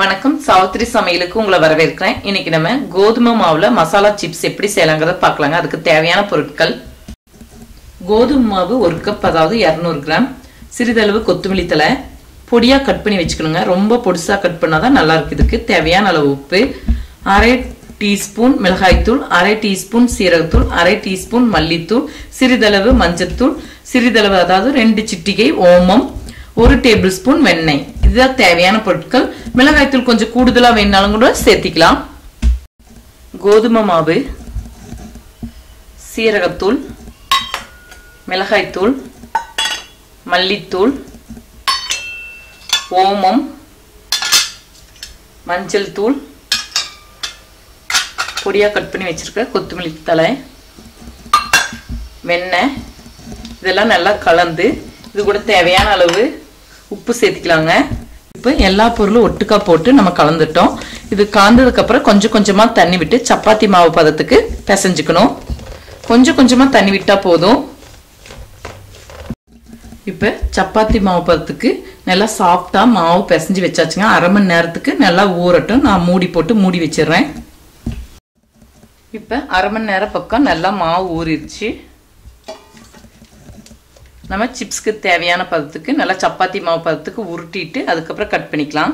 வணக்கம் சாவித்ரி சமையலுக்கு உங்களை வரவேற்கிறேன். இன்னைக்கு நம்ம கோதுமை மாவுல மசாலா சிப்ஸ் எப்படி செய்யலாம்ங்கறத பார்க்கலாங்க. அதுக்கு தேவையான பொருட்கள்: கோதுமை மாவு 1 கப் அதாவது 200 கிராம், சிறிதளவு கொத்தமல்லி தழை, பொடியா கட் பண்ணி வெச்சுக்கணுங்க. ரொம்ப பொடிசா கட் பண்ணாதான் நல்லா இருக்கு. இதுக்கு தேவையான அளவு உப்பு, 1/2 டீஸ்பூன் மிளகாய் தூள், 1/2 டீஸ்பூன் சீரகத்தூள், 1/2 டீஸ்பூன் மல்லித்தூள், சிறிதளவு மஞ்சள் தூள், சிறிதளவு அதாவது 2 சிட்டிகை ஓமம், 1 டேபிள்ஸ்பூன் வெண்ணெய். இதுல தேவையான பொருட்கள். மிளகாய் தூள் கொஞ்சம் கூடுதலா வேணாலும் கூட சேர்த்துக்கலாம். கோதுமை மாவு, சீரகத்தூள், மிளகாய் தூள், மல்லித்தூள், ஓமம், மஞ்சள் தூள், பொடியா கட் பண்ணி வச்சிருக்க கொத்தமல்லி தழை, வெண்ணெய், இதெல்லாம் நல்லா கலந்து இது கூட தேவையான அளவு உப்பு சேர்த்துக்கலாங்க. இப்போ எல்லா பொருளும் ஒட்டுக்கா போட்டு நம்ம கலந்துட்டோம். இது காய்ந்ததுக்கு அப்புறம் கொஞ்சம் கொஞ்சமா தண்ணி விட்டு சப்பாத்தி மாவு பதத்துக்கு பிசைஞ்சுக்கணும். கொஞ்சம் கொஞ்சமா தண்ணி விட்டா போதும். இப்போ சப்பாத்தி மாவு பதத்துக்கு நல்லா சாஃப்டா மாவு பிசைஞ்சு வச்சாச்சுங்க. அரை மணி நேரத்துக்கு நல்லா ஊறட்டும். நான் மூடி போட்டு மூடி வச்சிடுறேன். இப்போ அரை மணி நேரம் பக்கம் நல்லா மாவு ஊறிடுச்சு. நம்ம சிப்ஸ்க்கு தேவையான பதத்துக்கு நல்லா சப்பாத்தி மாவு பதத்துக்கு உருட்டிட்டு அதுக்கப்புறம் கட் பண்ணிக்கலாம்.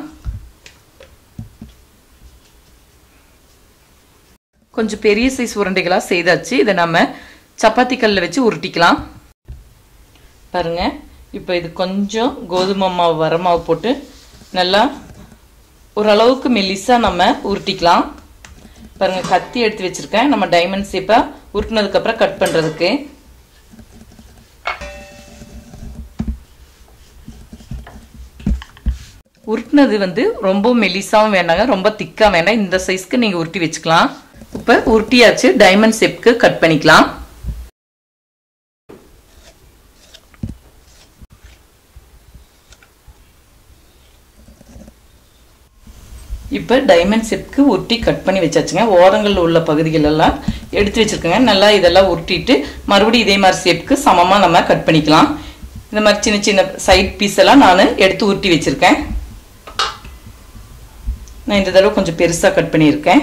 கொஞ்சம் பெரிய சைஸ் உருண்டைகளாக செய்தாச்சு. இதை நம்ம சப்பாத்தி கல்லில் வச்சு உருட்டிக்கலாம். பாருங்க, இப்போ இது கொஞ்சம் கோதுமை மாவு வர மாவு போட்டு நல்லா ஓரளவுக்கு மெல்லிஸாக நம்ம உருட்டிக்கலாம். பாருங்க, கத்தி எடுத்து வச்சிருக்கேன். நம்ம டைமண்ட் ஷேப்பாக உருட்டினதுக்கப்புறம் கட் பண்ணுறதுக்கு உருட்டினது ரொம்ப மெலிசாவும் வேணாங்க, ரொம்ப திக்கா வேண்டாம். இந்த சைஸ்க்கு நீங்க உருட்டி வச்சுக்கலாம். இப்ப உருட்டியாச்சு. டைமண்ட் ஷேப்க்கு கட் பண்ணிக்கலாம். இப்ப டைமண்ட் ஷேப்க்கு உருட்டி கட் பண்ணி வச்சாச்சுங்க. ஓரங்கள் உள்ள பகுதிகள் எல்லாம் எடுத்து வச்சிருக்கங்க. நல்லா இதெல்லாம் உருட்டிட்டு மறுபடியும் இதே மாதிரி ஷேப்க்கு சமமா நம்ம கட் பண்ணிக்கலாம். இந்த மாதிரி சின்ன சின்ன சைட் பீஸ் எல்லாம் நான் எடுத்து உருட்டி வச்சிருக்கேன். நான் இந்த தடவை கொஞ்சம் பெருசாக கட் பண்ணியிருக்கேன்.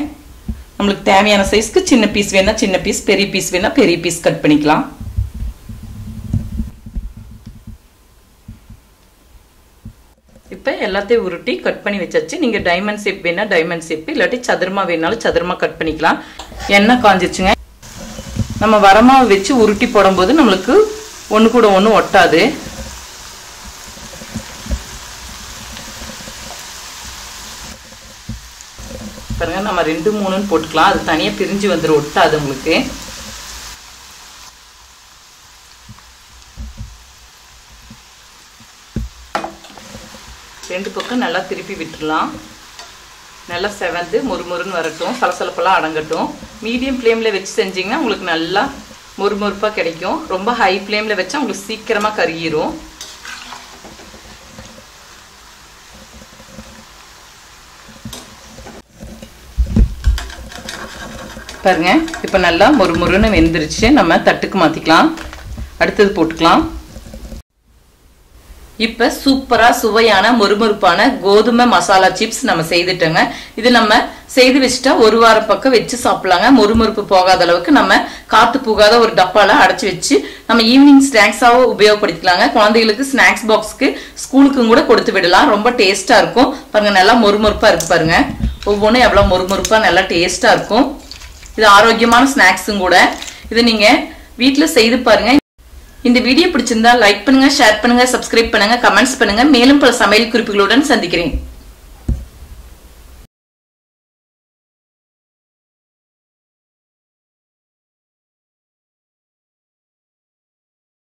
நம்மளுக்கு தேவையான சைஸ்க்கு சின்ன பீஸ் வேணா சின்ன பீஸ், பெரிய பீஸ் வேணா பெரிய பீஸ் கட் பண்ணிக்கலாம். இப்போ எல்லாத்தையும் உருட்டி கட் பண்ணி வச்சாச்சு. நீங்கள் டைமண்ட் ஷேப் வேணா டைமண்ட் ஷேப், இல்லாட்டி சதுரமா வேணாலும் சதுரமா கட் பண்ணிக்கலாம். எண்ணெய் காஞ்சிச்சுங்க. நம்ம வரமாவை வச்சு உருட்டி போடும்போது நம்மளுக்கு ஒன்று கூட ஒன்று ஒட்டாது. பாருங்க, நம்ம 2 3 போட்டுக்கலாம். அது தனியாக பிரிஞ்சு வந்துடும், ஒட்டாது உங்களுக்கு. ரெண்டு பக்கம் நல்லா திருப்பி விட்டுடலாம். நல்லா செவந்து முறுமுறுன்னு வரட்டும், சலசலப்பெல்லாம் அடங்கட்டும். மீடியம் ஃப்ளேமில் வச்சு செஞ்சிங்கன்னா உங்களுக்கு நல்லா முறுமுறுப்பாக கிடைக்கும். ரொம்ப ஹை ஃப்ளேமில் வச்சா உங்களுக்கு சீக்கிரமாக கருகிரும். பாருங்க, இப்போ நல்லா முறுமுறுன்னு வெந்துருச்சு. நம்ம தட்டுக்கு மாற்றிக்கலாம். அடுத்தது போட்டுக்கலாம். இப்போ சூப்பராக சுவையான முறுமுறுப்பான கோதுமை மசாலா சிப்ஸ் நம்ம செய்துட்டோங்க. இது நம்ம செய்து வச்சுட்டா 1 வாரம் பக்கம் வச்சு சாப்பிடலாங்க. முறுமுறுப்பு போகாத அளவுக்கு நம்ம காத்து போகாத ஒரு டப்பால அடைச்சி வச்சு நம்ம ஈவினிங் ஸ்நாக்ஸாக உபயோகப்படுத்திக்கலாங்க. குழந்தைகளுக்கு ஸ்நாக்ஸ் பாக்ஸ்க்கு ஸ்கூலுக்கும் கூட கொடுத்து விடலாம். ரொம்ப டேஸ்ட்டாக இருக்கும். பாருங்க, நல்லா முறுமுறுப்பாக இருக்கு. பாருங்க, ஒவ்வொன்றும் எவ்வளோ முறுமுறுப்பாக நல்லா டேஸ்ட்டாக இருக்கும். இது ஆரோக்கியமான ஸ்நாக்ஸும் கூட. இது நீங்கள் வீட்டில் செய்து பாருங்க. இந்த வீடியோ பிடிச்சிருந்தா லைக் பண்ணுங்க, ஷேர் பண்ணுங்க, சப்ஸ்கிரைப் பண்ணுங்க, கமெண்ட்ஸ் பண்ணுங்க. மேலும் பல சமையல் குறிப்புகளுடன் சந்திக்கிறேன்.